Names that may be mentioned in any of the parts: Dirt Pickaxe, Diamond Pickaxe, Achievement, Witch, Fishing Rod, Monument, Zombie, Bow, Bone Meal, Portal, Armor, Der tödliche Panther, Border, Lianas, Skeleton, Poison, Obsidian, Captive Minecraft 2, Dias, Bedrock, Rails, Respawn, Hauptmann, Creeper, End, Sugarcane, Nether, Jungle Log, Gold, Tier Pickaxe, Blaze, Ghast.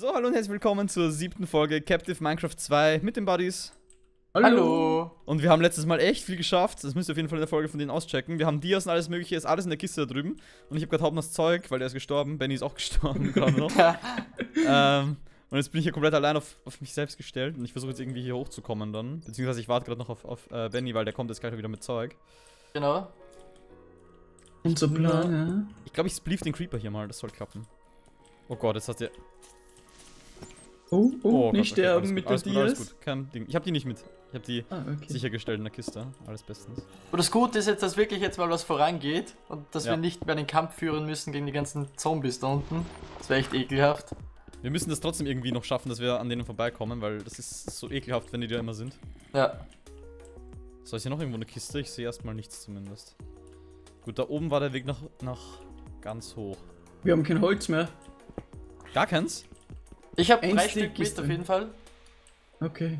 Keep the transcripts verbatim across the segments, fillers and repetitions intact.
So, hallo und herzlich willkommen zur siebten Folge Captive Minecraft zwei mit den Buddies. Hallo! Und wir haben letztes Mal echt viel geschafft, das müsst ihr auf jeden Fall in der Folge von denen auschecken. Wir haben Dias und alles mögliche, ist alles in der Kiste da drüben. Und ich habe gerade Hauptmanns Zeug, weil der ist gestorben, Benny ist auch gestorben gerade noch. ähm, und jetzt bin ich hier komplett allein auf, auf mich selbst gestellt und ich versuche jetzt irgendwie hier hochzukommen dann. Beziehungsweise ich warte gerade noch auf, auf äh, Benny, weil der kommt jetzt gleich wieder mit Zeug. Genau. Unser Plan, ja. Ich glaube, ich splief den Creeper hier mal, das soll klappen. Oh Gott, jetzt hat der... Oh, oh, oh Gott, nicht okay, sterben mit dem Dias. Kein Ding. Ich hab die nicht mit. Ich hab die ah, okay. sichergestellt in der Kiste. Alles bestens. Und das Gute ist jetzt, dass wirklich jetzt mal was vorangeht und dass ja. wir nicht mehr den Kampf führen müssen gegen die ganzen Zombies da unten. Das wäre echt ekelhaft. Wir müssen das trotzdem irgendwie noch schaffen, dass wir an denen vorbeikommen, weil das ist so ekelhaft, wenn die da immer sind. Ja. So, ist hier noch irgendwo eine Kiste? Ich sehe erstmal nichts zumindest. Gut, da oben war der Weg nach, nach ganz hoch. Wir haben kein Holz mehr. Gar keins? Ich habe drei Stück mit auf jeden Fall. Okay.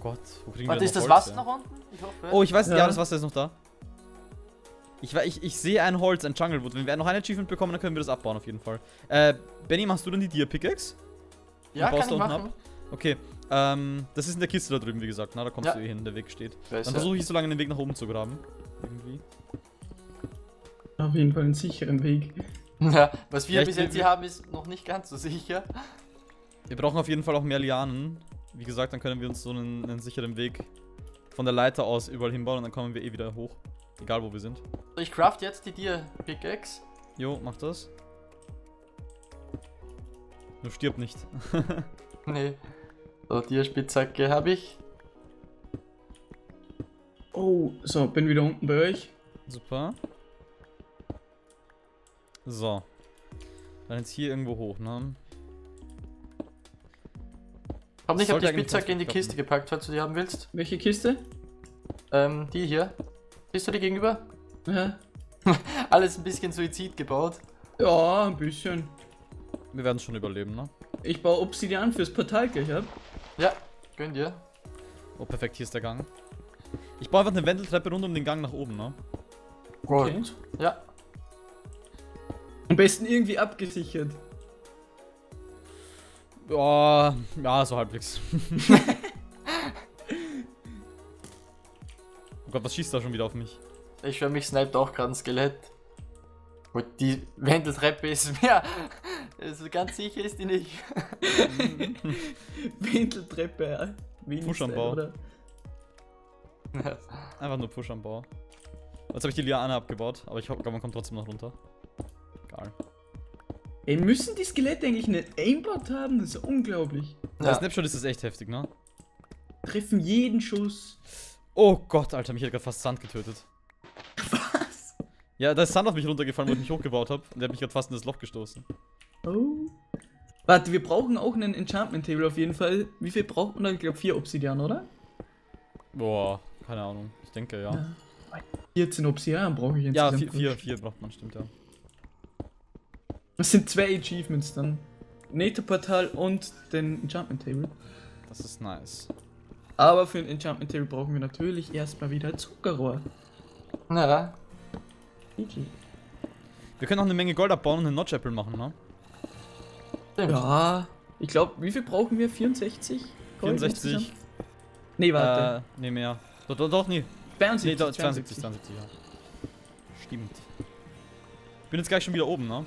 Gott, wo kriegen wir das? Warte, ist das Wasser noch unten? Ich hoffe. Oh, ich weiß nicht, ja, das Wasser ist noch da. Ich, ich, ich sehe ein Holz, ein Junglewood. Wenn wir noch ein Achievement bekommen, dann können wir das abbauen auf jeden Fall. Äh, Benny, machst du denn die Tier Pickaxe? Ja, kann ich machen. Okay, ähm, das ist in der Kiste da drüben, wie gesagt. Na, da kommst du eh hin, der Weg steht. Dann versuche ich so lange den Weg nach oben zu graben. Irgendwie. Auf jeden Fall einen sicheren Weg. Ja, was wir bis jetzt hier haben, ist noch nicht ganz so sicher. Wir brauchen auf jeden Fall auch mehr Lianen. Wie gesagt, dann können wir uns so einen, einen sicheren Weg von der Leiter aus überall hinbauen und dann kommen wir eh wieder hoch. Egal wo wir sind. Ich craft jetzt die Dirt Pickaxe. Jo, mach das. Du stirb nicht. Nee. So, Dirt Spitzhacke habe ich. Oh, so, bin wieder unten bei euch. Super. So. Dann jetzt hier irgendwo hoch, ne? Komm nicht, ich hab die Spitzhacke in die Kiste gepackt, falls du die haben willst. Welche Kiste? Ähm, die hier. Siehst du die gegenüber? Ja. Alles ein bisschen Suizid gebaut. Ja, ein bisschen. Wir werden es schon überleben, ne? Ich baue Obsidian fürs Portal gleich ab. Ja, gönn dir. Oh, perfekt, hier ist der Gang. Ich baue einfach eine Wendeltreppe rund um den Gang nach oben, ne? Right. Okay. Ja. Am besten irgendwie abgesichert. Oh, ja, so halbwegs. Oh Gott, was schießt da schon wieder auf mich? Ich schwör, mich sniped auch gerade ein Skelett. Und die Wendeltreppe ist mehr. Also ganz sicher ist die nicht. Wendeltreppe, ja. Push am Bau. Oder? Einfach nur Push am Bau. Jetzt habe ich die Liane abgebaut, aber ich glaube, man kommt trotzdem noch runter. Egal. Ey, müssen die Skelette eigentlich nicht Aimbot haben? Das ist unglaublich. Ja, ja. Snapshot ist das echt heftig, ne? Treffen jeden Schuss. Oh Gott, Alter, mich hat gerade fast Sand getötet. Was? Ja, da ist Sand auf mich runtergefallen, wo ich mich hochgebaut habe. Und der hat mich gerade fast in das Loch gestoßen. Oh. Warte, wir brauchen auch einen Enchantment Table auf jeden Fall. Wie viel braucht man da? Ich glaube vier Obsidian, oder? Boah, keine Ahnung. Ich denke, ja. ja. vierzehn Obsidian brauche ich jetzt. Ja, vier, vier, vier braucht man, stimmt, ja. Das sind zwei Achievements dann. Nether-Portal und den Enchantment Table. Das ist nice. Aber für den Enchantment Table brauchen wir natürlich erstmal wieder Zuckerrohr. Na. Okay. Wir können auch eine Menge Gold abbauen und einen Notch Apple machen, ne? Ja. Ich glaube, wie viel brauchen wir? vierundsechzig? Gold vierundsechzig. Nee, warte. Äh, nee, mehr. Doch, doch, doch, nee. zweiundsiebzig. Nee, doch, zweiundsiebzig, zweiundsiebzig, ja. Stimmt. Ich bin jetzt gleich schon wieder oben, ne?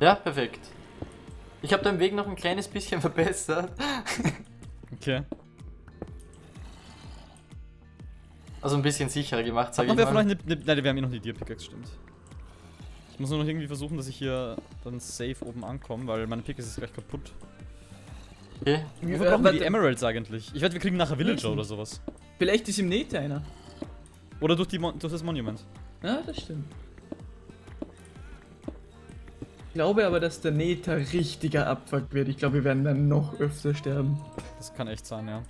Ja, perfekt. Ich habe deinen Weg noch ein kleines bisschen verbessert. Okay. Also ein bisschen sicherer gemacht, sag ich mal. Eine, eine, nein, wir haben eh noch die Dirt Pickaxe, stimmt. Ich muss nur noch irgendwie versuchen, dass ich hier dann safe oben ankomme, weil meine Pickaxe ist gleich kaputt. Okay. Wofür brauchen wir die Emeralds eigentlich? Ich wette, wir kriegen nachher Villager oder sowas. Vielleicht ist im Nether einer. Oder durch, die Mon durch das Monument. Ja, das stimmt. Ich glaube aber, dass der Nether richtiger Abfuck wird. Ich glaube, wir werden dann noch öfter sterben. Das kann echt sein, ja.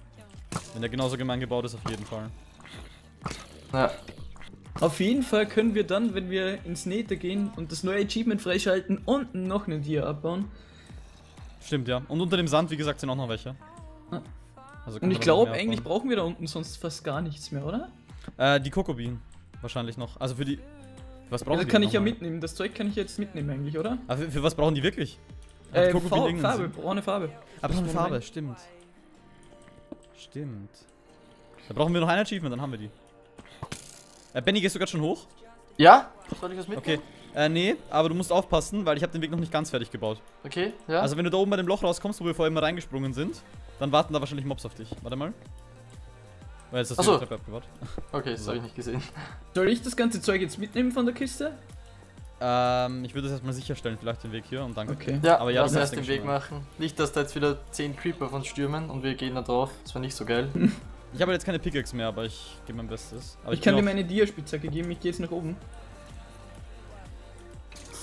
Wenn der genauso gemein gebaut ist, auf jeden Fall. Ja. Auf jeden Fall können wir dann, wenn wir ins Nether gehen und das neue Achievement freischalten und noch eine Dier abbauen. Stimmt, ja. Und unter dem Sand, wie gesagt, sind auch noch welche. Ja. Also und ich glaube, eigentlich brauchen wir da unten sonst fast gar nichts mehr, oder? Äh, die Cocoa Beans wahrscheinlich noch. Also für die... Was brauchen ja, das kann ich ja mitnehmen, das Zeug kann ich jetzt mitnehmen eigentlich, oder? Aber für, für was brauchen die wirklich? Äh, Farbe, Farbe, braune Farbe. Ah, braune Farbe, stimmt. Stimmt. Da brauchen wir noch ein Achievement, dann haben wir die. Äh, Benny, gehst du gerade schon hoch? Ja? Soll ich was mitnehmen? Okay. Äh, nee, aber du musst aufpassen, weil ich habe den Weg noch nicht ganz fertig gebaut. Okay, ja. Also wenn du da oben bei dem Loch rauskommst, wo wir vorher mal reingesprungen sind, dann warten da wahrscheinlich Mobs auf dich. Warte mal. Weil jetzt hast du die Treppe abgebaut. Okay, das so. Habe ich nicht gesehen. Soll ich das ganze Zeug jetzt mitnehmen von der Kiste? Ähm, ich würde das erstmal sicherstellen, vielleicht den Weg hier und dann. Okay. Ja, aber ja, lass erst den Weg machen. Nicht, dass da jetzt wieder zehn Creeper von stürmen und wir gehen da drauf. Das war nicht so geil. Ich habe jetzt keine Pickaxe mehr, aber ich gebe mein Bestes. Aber ich, ich kann dir meine Dia-Spitzhacke geben, ich gehe jetzt nach oben.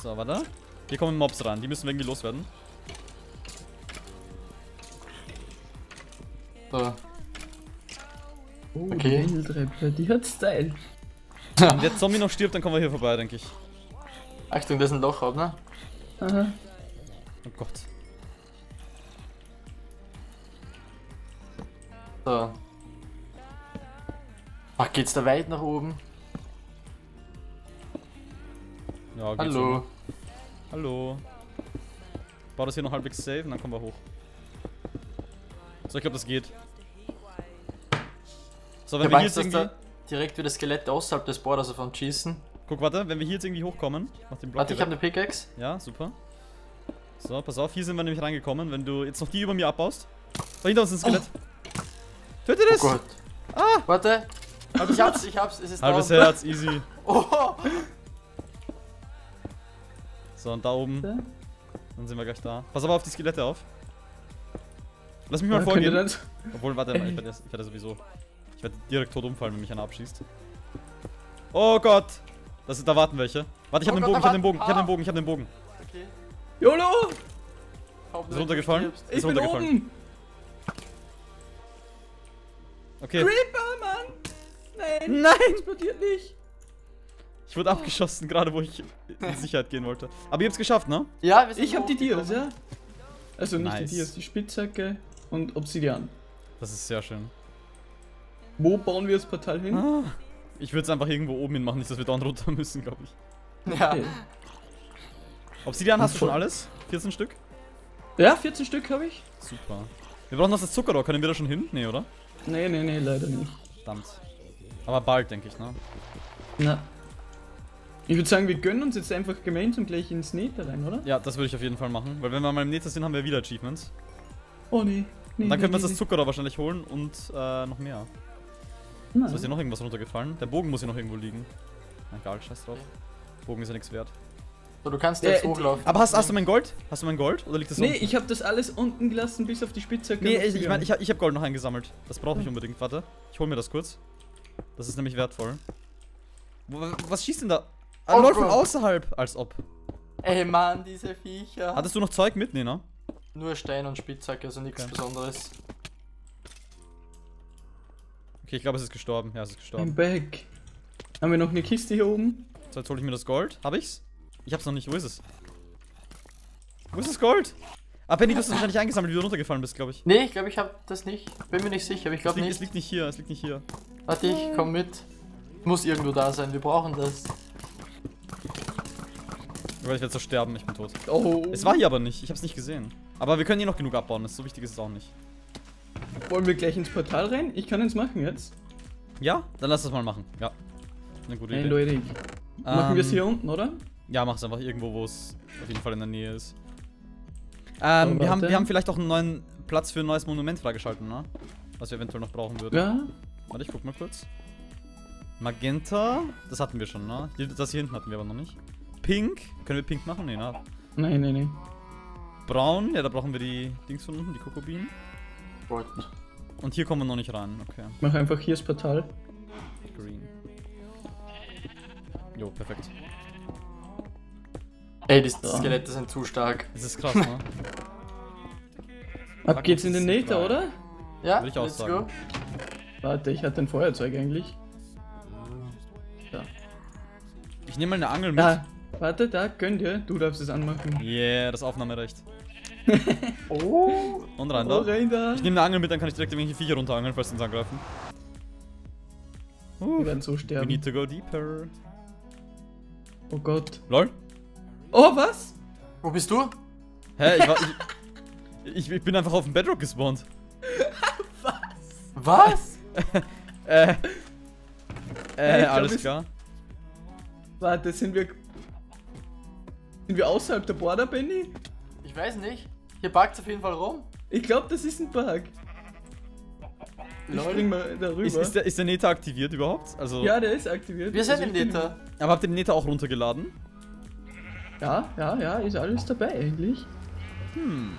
So, warte. Hier kommen Mobs ran, die müssen wir irgendwie loswerden. So. Oh, okay. Die, die hat Style. Wenn der Zombie noch stirbt, dann kommen wir hier vorbei, denke ich. Achtung, da ist ein Loch ab, ne? Aha. Oh Gott. So. Ach, geht's da weit nach oben? Ja, geht's. Hallo. Oben. Hallo. Ich baue das hier noch halbwegs safe und dann kommen wir hoch. So, ich glaube, das geht. So, wenn ich wir weiß, hier jetzt irgendwie... direkt wieder Skelette außerhalb des Borders davon schießen. Guck, warte, wenn wir hier jetzt irgendwie hochkommen, mach den Block. Warte, ich habe eine Pickaxe. Ja, super. So, pass auf, hier sind wir nämlich reingekommen. Wenn du jetzt noch die über mir abbaust. Da hinter uns ist ein Skelett. Oh. Töte das! Oh Gott. Ah! Warte! Also ich hab's, ich hab's, es ist da. Halbes down. Herz, easy. Oh. So, und da oben. Dann sind wir gleich da. Pass aber auf die Skelette auf. Lass mich mal ja, vorgehen. Obwohl, warte mal, ich werde werd sowieso. Ich werde direkt tot umfallen, wenn mich einer abschießt. Oh Gott! Das, da warten welche. Warte, ich hab oh den Bogen, ich hab den Bogen, ich hab den Bogen, ich hab den Bogen. Okay. YOLO! Ist runtergefallen? Ich ist runtergefallen. Oben. Okay. Creeper, Mann! Nein! Nein! Explodiert nicht! Ich wurde oh. abgeschossen, gerade wo ich in Sicherheit gehen wollte. Aber ihr habt's geschafft, ne? Ja, wir sind ich hab die Dias, ja. Also nicht nice. Die Dias, die Spitzhacke und Obsidian. Das ist sehr schön. Wo bauen wir das Portal hin? Ah. Ich würde es einfach irgendwo oben hin machen, nicht, dass wir da runter müssen, glaube ich. Ja. Okay. Obsidian hast du schon alles? vierzehn Stück? Ja, vierzehn Stück habe ich. Super. Wir brauchen noch das Zuckerrohr. Können wir da schon hin? Nee, oder? Nee, nee, nee, leider nicht. Verdammt. Aber bald, denke ich, ne? Na. Ich würde sagen, wir gönnen uns jetzt einfach gemeinsam gleich ins Nether rein, oder? Ja, das würde ich auf jeden Fall machen, weil wenn wir mal im Nether sind, haben wir wieder Achievements. Oh, nee. nee und dann können nee, wir uns nee, das Zuckerrohr nee. wahrscheinlich holen und äh, noch mehr. Nein. So, ist hier noch irgendwas runtergefallen? Der Bogen muss hier noch irgendwo liegen. Egal, scheiß drauf. Bogen ist ja nichts wert. So, du kannst jetzt äh, hochlaufen. Aber hast, hast du mein Gold? Hast du mein Gold? Oder liegt das nee, unten? Nee, ich habe das alles unten gelassen, bis auf die Spitze. Nee, ich, ich meine, ich, ich habe Gold noch eingesammelt. Das brauche ich unbedingt. Warte, ich hole mir das kurz. Das ist nämlich wertvoll. Wo, was schießt denn da? Ah, oh, Leute von außerhalb. Als ob. Ey, Mann, diese Viecher. Hattest du noch Zeug mit? Nee, ne? Nur Stein und Spitzhacke, also nichts okay. Besonderes. Okay, ich glaube, es ist gestorben. Ja, es ist gestorben. I'm back. Haben wir noch eine Kiste hier oben? So, jetzt hole ich mir das Gold. Hab ich's? Ich hab's noch nicht. Wo ist es? Wo ist das Gold? Ah, Benny, du hast es wahrscheinlich eingesammelt, wie du runtergefallen bist, glaube ich. Nee, ich glaube, ich hab das nicht. Bin mir nicht sicher, aber ich glaube nicht. Es liegt nicht hier, es liegt nicht hier. Warte, ich komm mit. Muss irgendwo da sein, wir brauchen das. Ich werde so sterben, ich bin tot. Oh. Es war hier aber nicht, ich hab's nicht gesehen. Aber wir können hier noch genug abbauen, das ist so wichtig ist es auch nicht. Wollen wir gleich ins Portal rein? Ich kann ins machen jetzt. Ja? Dann lass das mal machen. Ja. Eine gute Idee. Hey Leute. Machen ähm, wir es hier unten, oder? Ja, mach's einfach irgendwo, wo es auf jeden Fall in der Nähe ist. Ähm, so, wir, haben, wir haben vielleicht auch einen neuen Platz für ein neues Monument freigeschalten, ne? Was wir eventuell noch brauchen würden. Ja. Warte, ich guck mal kurz. Magenta. Das hatten wir schon, ne? Das hier hinten hatten wir aber noch nicht. Pink. Können wir pink machen? Nee, ne? Nein, nein, nein. Braun. Ja, da brauchen wir die Dings von unten, die Cocoa Beans. Und hier kommen wir noch nicht ran, okay. Mach einfach hier das Portal. Green. Jo, perfekt. Ey, die so. Skelette sind zu stark. Das ist krass, ne? Ab geht's in den Nether, oder? Ja, würde ich auch sagen. Warte, ich hatte ein Feuerzeug eigentlich. Ja. Ich nehme mal eine Angel mit. Da. Warte, da, gönn dir. Du darfst es anmachen. Yeah, das Aufnahmerecht. Oh! Und rein da. Oh, rein da. Ich nehme eine Angel mit, dann kann ich direkt irgendwelche Viecher runterangeln, falls sie uns angreifen. Uh, wir werden so sterben. We need to go deeper. Oh Gott. Lol. Oh, was? Wo bist du? Hä? Ich, war, ich, ich bin einfach auf dem Bedrock gespawnt. Was? Was? äh. Äh, hey, glaub, alles klar. Warte, sind wir. Sind wir außerhalb der Border, Benny? Ich weiß nicht. Hier parkt's auf jeden Fall rum. Ich glaube, das ist ein Bug. Ich spring mal darüber. Ist, ist, der, ist der Nether aktiviert überhaupt? Also ja, der ist aktiviert. Wir sind also im Nether. Aber habt ihr den Nether auch runtergeladen? Ja, ja, ja, ist alles dabei eigentlich. Hm.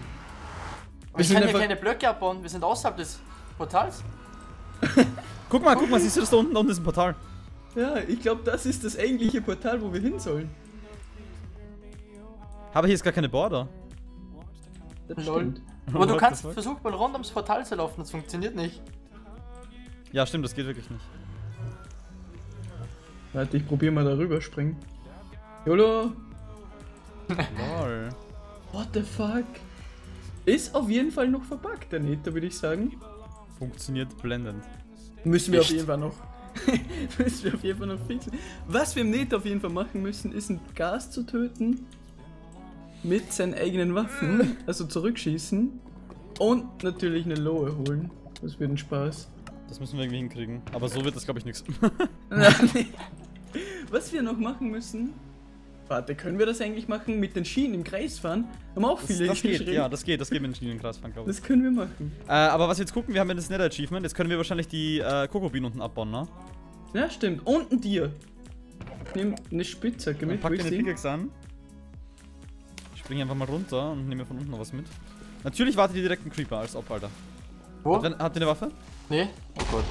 Wir ich kann hier kleine Blöcke abbauen, wir sind außerhalb des Portals. Guck mal, guck mal, siehst du das da unten? Da unten ist ein Portal. Ja, ich glaube, das ist das eigentliche Portal, wo wir hin sollen. Aber hier ist gar keine Border. Das stimmt. Aber du kannst versuchen, mal rund ums Portal zu laufen, das funktioniert nicht. Ja, stimmt, das geht wirklich nicht. Warte, ich probiere mal darüber springen. YOLO! Lol. What the fuck? Ist auf jeden Fall noch verbuggt, der Nether, würde ich sagen. Funktioniert blendend. Müssen wir Echt? auf jeden Fall noch. müssen wir auf jeden Fall noch fixen. Was wir im Nether auf jeden Fall machen müssen, ist ein Ghast zu töten. Mit seinen eigenen Waffen. Also zurückschießen. Und natürlich eine Lohe holen. Das wird ein Spaß. Das müssen wir irgendwie hinkriegen. Aber so wird das, glaube ich, nichts. Was wir noch machen müssen. Warte, können wir das eigentlich machen? Mit den Schienen im Kreis fahren? Haben auch das, viele das geht, Ja, das geht, das geht mit den Schienen im Kreis fahren, glaube ich. Das können wir machen. Äh, aber was wir jetzt gucken, wir haben ja das Nether Achievement. Jetzt können wir wahrscheinlich die äh, Cocoa Bean unten abbauen, ne? Ja, stimmt. Und ein Tier. Ich nehme eine Spitzhacke mit. Pack dir eine Pickaxe an. Ich springe einfach mal runter und nehme von unten noch was mit. Natürlich wartet ihr direkt einen Creeper als Opfer, Alter. Wo? Habt ihr, habt ihr eine Waffe? Nee. Oh Gott.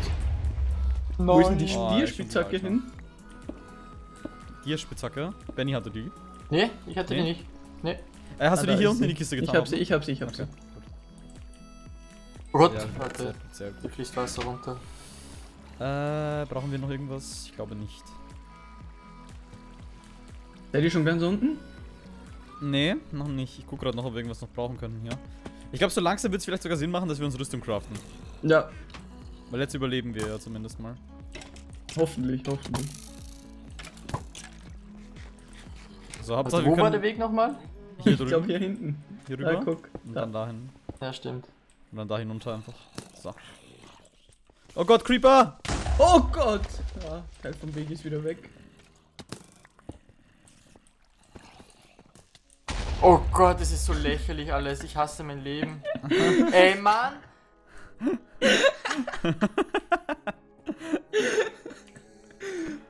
Nein. Wo ist denn die oh, Tierspitzhacke hin? Tierspitzhacke? Benny hatte die. Nee, ich hatte nee. die nicht. Nee. Äh, hast ah, du die hier unten in die Kiste getan? Ich hab sie, ich hab sie, ich hab okay. sie. Oh Gott, ja, warte. Sehr gut. Hier fließt Wasser runter. Äh, brauchen wir noch irgendwas? Ich glaube nicht. Seid ihr schon ganz unten? Nee, noch nicht. Ich guck gerade noch, ob wir irgendwas noch brauchen können hier. Ich glaube, so langsam wird es vielleicht sogar Sinn machen, dass wir uns Rüstung craften. Ja. Weil jetzt überleben wir ja zumindest mal. Hoffentlich, hoffentlich. So, Hauptsache, also, wo wir war der Weg nochmal? Hier drüben. Ich glaube, hier hinten. Hier rüber. Ja, guck. Und dann dahin. Ja, stimmt. Und dann da hinunter einfach. So. Oh Gott, Creeper! Oh Gott! Ja, Teil vom Weg ist wieder weg. Oh Gott, das ist so lächerlich alles. Ich hasse mein Leben. Ey, Mann!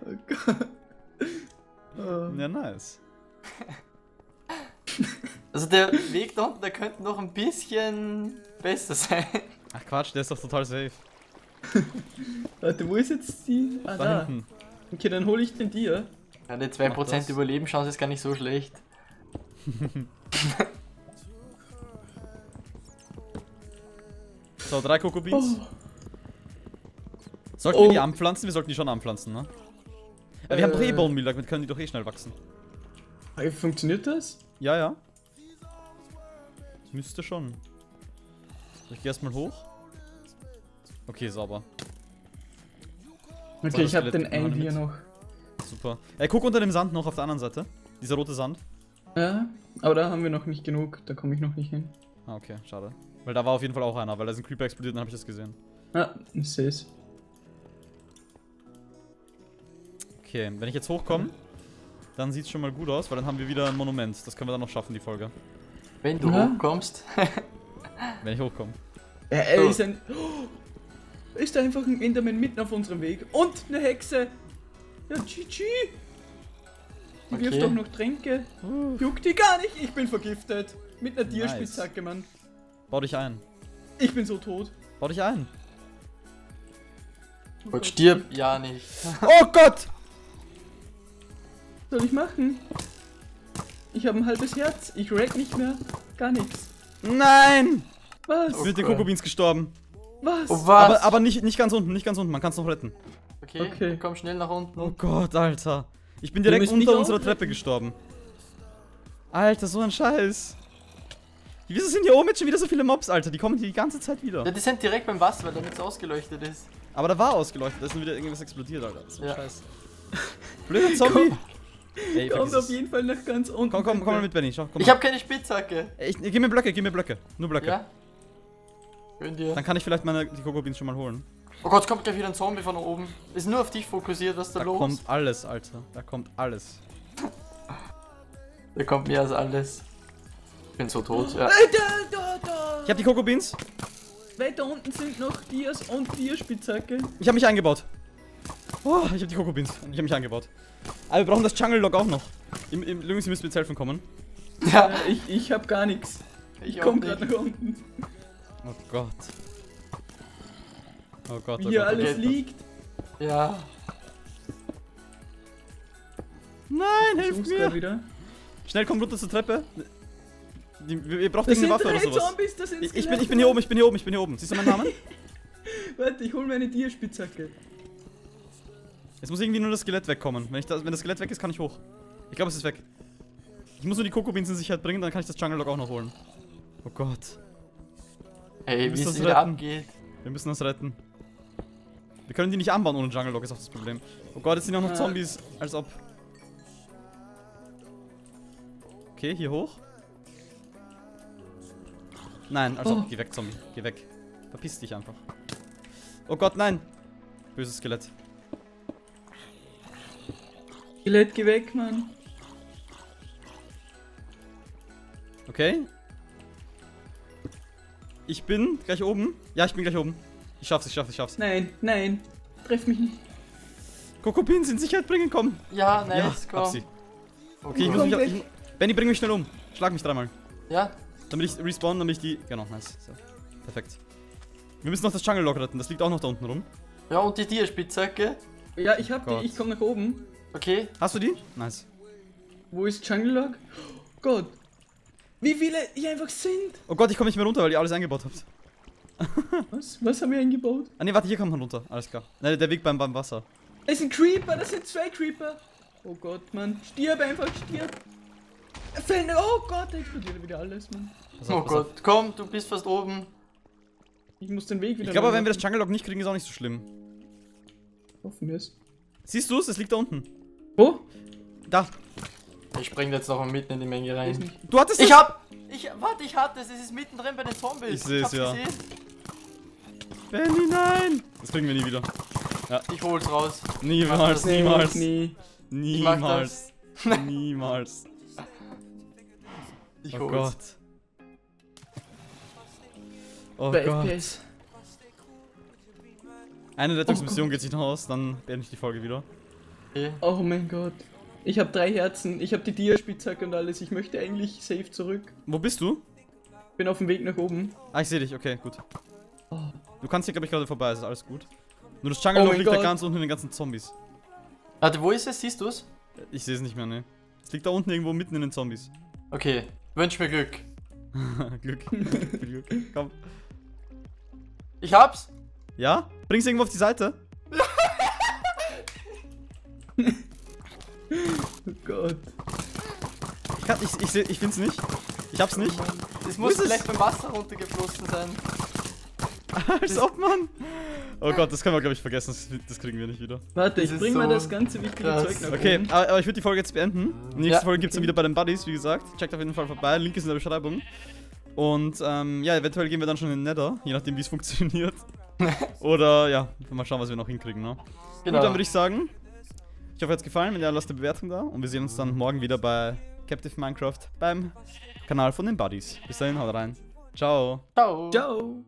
Oh Gott. Oh. Ja, nice. Also der Weg da unten, der könnte noch ein bisschen besser sein. Ach Quatsch, der ist doch total safe. Warte, wo ist jetzt die? Ah, da. da. Hinten. Okay, dann hole ich den dir. Ja, die zwei Prozent Überlebenschance ist gar nicht so schlecht. So, drei Cocoa Beans. Oh. Sollten oh. wir die anpflanzen? Wir sollten die schon anpflanzen, ne? Äh, wir haben doch eh Bone Meal, damit können die doch eh schnell wachsen. Hey, funktioniert das? Ja, ja. Das müsste schon. Ich geh erstmal hoch. Okay, sauber. Okay, so, ich hab den End hier noch. Super. Ey, guck unter dem Sand noch auf der anderen Seite. Dieser rote Sand. Ja, aber da haben wir noch nicht genug, da komme ich noch nicht hin. Ah, okay, schade. Weil da war auf jeden Fall auch einer, weil da sind Creeper explodiert und dann habe ich das gesehen. Ah, ich sehe es. Okay, wenn ich jetzt hochkomme, dann sieht es schon mal gut aus, weil dann haben wir wieder ein Monument. Das können wir dann noch schaffen, die Folge. Wenn du ja. hochkommst. Wenn ich hochkomme. Ja, er ist ein... Oh, ist da einfach ein Enderman mitten auf unserem Weg. Und eine Hexe. Ja, G G. Die okay. wirft doch noch Tränke. Uh. Juckt die gar nicht. Ich bin vergiftet. Mit einer Tierspitzhacke, nice. Mann. Bau dich ein. Ich bin so tot. Bau dich ein. Und stirb ja nicht. Oh Gott! Was soll ich machen? Ich habe ein halbes Herz. Ich rack nicht mehr. Gar nichts. Nein! Was? Oh, mit den Cocoa Beans gestorben. Was? Oh, was? Aber, aber nicht, nicht ganz unten, nicht ganz unten. Man kann es noch retten. Okay, okay. Komm schnell nach unten. Oh Gott, Alter. Ich bin direkt unter unserer Treppe gestorben. Alter, so ein Scheiß. Wieso sind hier oben jetzt schon wieder so viele Mobs, Alter? Die kommen hier die ganze Zeit wieder. Ja, die sind direkt beim Wasser, weil da nichts ausgeleuchtet ist. Aber da war ausgeleuchtet, da ist nur wieder irgendwas explodiert, Alter. So ein ja. Scheiß. Blöder Zombie. Komm. Ey, kommt auf jeden Fall nach ganz unten. Komm, komm, komm mal mit, Benny. Schau, komm ich mal. Hab keine Spitzhacke. Ich, ich, gib mir Blöcke, gib mir Blöcke. Nur Blöcke. Ja? Gönn dir. Dann kann ich vielleicht meine, die Cocoa Beans schon mal holen. Oh Gott, es kommt gleich wieder ein Zombie von oben. Ist nur auf dich fokussiert, was da, da los ist. Da kommt alles, Alter. Da kommt alles. Da kommt mehr als alles. Ich bin so tot, ja. Da, da, da. Ich hab die Cocoa Beans. Weiter unten sind noch Dias und Dias-Spitzhacke. Ich hab mich eingebaut. Oh, ich hab die Cocoa Beans. Ich hab mich eingebaut. Aber wir brauchen das Jungle Log auch noch. Im, im, übrigens, ihr müsst mir jetzt helfen kommen. Ja, äh, ich, ich hab gar nichts. Ich, ich komm gerade nach unten. Oh Gott. Oh Gott, oh Wie hier Gott, alles Gott. liegt. Ja. Nein, hilf mir. Wieder. Schnell, komm runter zur Treppe. Die, ihr braucht irgendeine Waffe oder sowas. Zombies, das sind ich, ich, bin, ich bin hier oben, ich bin hier oben, ich bin hier oben. Siehst du meinen Namen? Warte, ich hol mir eine Tierspitzhacke. Jetzt muss irgendwie nur das Skelett wegkommen. Wenn, ich das, wenn das Skelett weg ist, kann ich hoch. Ich glaube, es ist weg. Ich muss nur die Cocoa Beans in Sicherheit bringen, dann kann ich das Jungle Log auch noch holen. Oh Gott. Ey, wie es wieder abgeht. Wir müssen das retten. Wir können die nicht anbauen ohne Jungle Log, ist auch das Problem. Oh Gott, jetzt sind auch noch Zombies, als ob. Okay, hier hoch. Nein, als oh. ob. Geh weg, Zombie. Geh weg. Verpiss dich einfach. Oh Gott, nein. Böses Skelett. Skelett, geh weg, Mann. Okay. Ich bin gleich oben. Ja, ich bin gleich oben. Ich schaff's, ich schaff's, ich schaff's. Nein, nein. Treff mich nicht. Cocoa Beans in Sicherheit bringen, komm. Ja, nice, ja, komm. Hab sie. Okay, ich muss mich ich, Benny, bring mich schnell um. Schlag mich dreimal. Ja. Damit ich respawn, damit ich die... Genau, nice. So. Perfekt. Wir müssen noch das Jungle Log retten, das liegt auch noch da unten rum. Ja, und die Tierspitzhacke. Ja, ich hab oh die, ich komm nach oben. Okay. Hast du die? Nice. Wo ist Jungle Log? Oh Gott. Wie viele hier einfach sind? Oh Gott, ich komme nicht mehr runter, weil ihr alles eingebaut habt. Was? Was haben wir eingebaut? Ah ne, warte, hier kommt man runter. Alles klar. Nein, der Weg beim, beim Wasser. Das ist ein Creeper, das sind zwei Creeper. Oh Gott, Mann. Stirb einfach, stirb. Oh Gott, da explodiert wieder alles, Mann. Auf, oh Gott, auf. Komm, du bist fast oben. Ich muss den Weg wieder. Ich glaube, wenn wir das Jungle Log nicht kriegen, ist auch nicht so schlimm. Hoffen wir es. Siehst du es? Es liegt da unten. Wo? Da. Ich spring jetzt noch mal mitten in die Menge rein. Du hattest es! Ich hab! Ich, warte, ich hatte es! Es ist mittendrin bei den Zombies! Ich seh's, ja. Gesehen. Benny, nein! Das kriegen wir nie wieder. Ja. Ich hol's raus. Niemals, das niemals. Nie. Niemals. Das. Niemals. Ich oh hol's. Gott. Oh Baby. Gott. Eine Rettungsmission oh geht sich noch aus, dann beende ich die Folge wieder. Okay. Oh mein Gott. Ich habe drei Herzen, ich habe die Diaspitzhacke und alles, ich möchte eigentlich safe zurück. Wo bist du? Ich bin auf dem Weg nach oben. Ah, ich sehe dich, okay, gut. Oh. Du kannst hier, glaube ich, gerade vorbei, ist alles gut. Nur das Jungle oh liegt Gott. da ganz unten in den ganzen Zombies. Warte, wo ist es? Siehst du es? Ich sehe es nicht mehr, ne. Es liegt da unten irgendwo mitten in den Zombies. Okay, wünsch mir Glück. Glück. Glück, komm. Ich hab's. Ja? Bring's irgendwo auf die Seite. Oh Gott. Ich, kann, ich, ich, ich find's nicht. Ich hab's nicht. Es muss vielleicht beim Wasser runtergeflossen sein. Als ob, Mann. Oh Gott, das können wir, glaube ich, vergessen. Das, das kriegen wir nicht wieder. Warte, ich bring so mal das ganze wichtige krass. Zeug nach oben. Okay, aber ich würde die Folge jetzt beenden. Die nächste ja. Folge gibt's dann wieder bei den Buddies, wie gesagt. Checkt auf jeden Fall vorbei. Link ist in der Beschreibung. Und ähm, ja, eventuell gehen wir dann schon in den Nether. Je nachdem, wie es funktioniert. Oder ja, mal schauen, was wir noch hinkriegen. Ne? Genau. Gut, dann würde ich sagen... Ich hoffe, es hat gefallen. Wenn ja, lasst eine Bewertung da. Und wir sehen uns dann morgen wieder bei Captive Minecraft beim Kanal von den Buddies. Bis dahin, haut rein. Ciao. Ciao. Ciao.